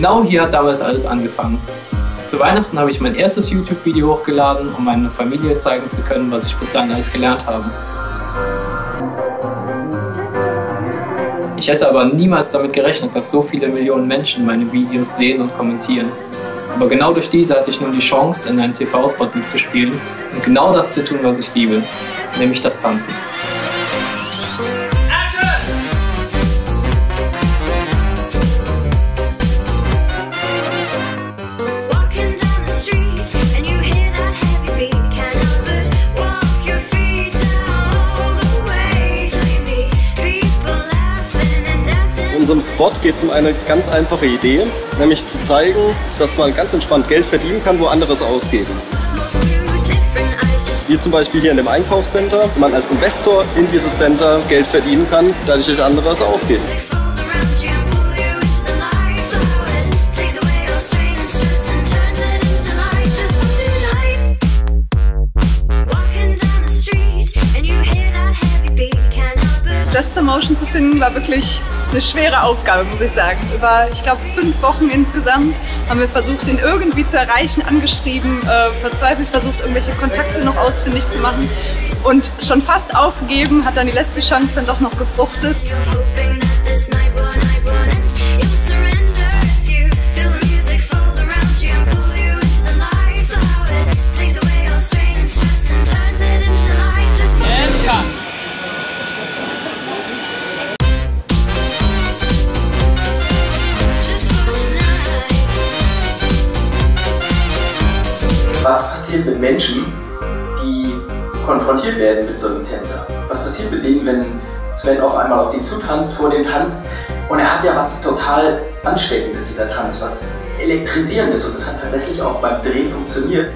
Genau hier hat damals alles angefangen. Zu Weihnachten habe ich mein erstes YouTube-Video hochgeladen, um meiner Familie zeigen zu können, was ich bis dahin alles gelernt habe. Ich hätte aber niemals damit gerechnet, dass so viele Millionen Menschen meine Videos sehen und kommentieren. Aber genau durch diese hatte ich nun die Chance, in einem TV-Spot mitzuspielen und genau das zu tun, was ich liebe, nämlich das Tanzen. In unserem Spot geht es um eine ganz einfache Idee, nämlich zu zeigen, dass man ganz entspannt Geld verdienen kann, wo anderes ausgeben. Wie zum Beispiel hier in dem Einkaufscenter, man als Investor in dieses Center Geld verdienen kann, dadurch durch anderes ausgeben. JustSomeMotion zu finden, war wirklich eine schwere Aufgabe, muss ich sagen. Über, ich glaube, 5 Wochen insgesamt haben wir versucht, ihn irgendwie zu erreichen, angeschrieben, verzweifelt versucht, irgendwelche Kontakte noch ausfindig zu machen und schon fast aufgegeben, hat dann die letzte Chance dann doch noch gefruchtet. Was passiert mit Menschen, die konfrontiert werden mit so einem Tänzer? Was passiert mit denen, wenn Sven auf einmal auf die zutanzt, vor dem Tanz? Und er hat ja was total Ansteckendes, dieser Tanz, was Elektrisierendes. Und das hat tatsächlich auch beim Dreh funktioniert.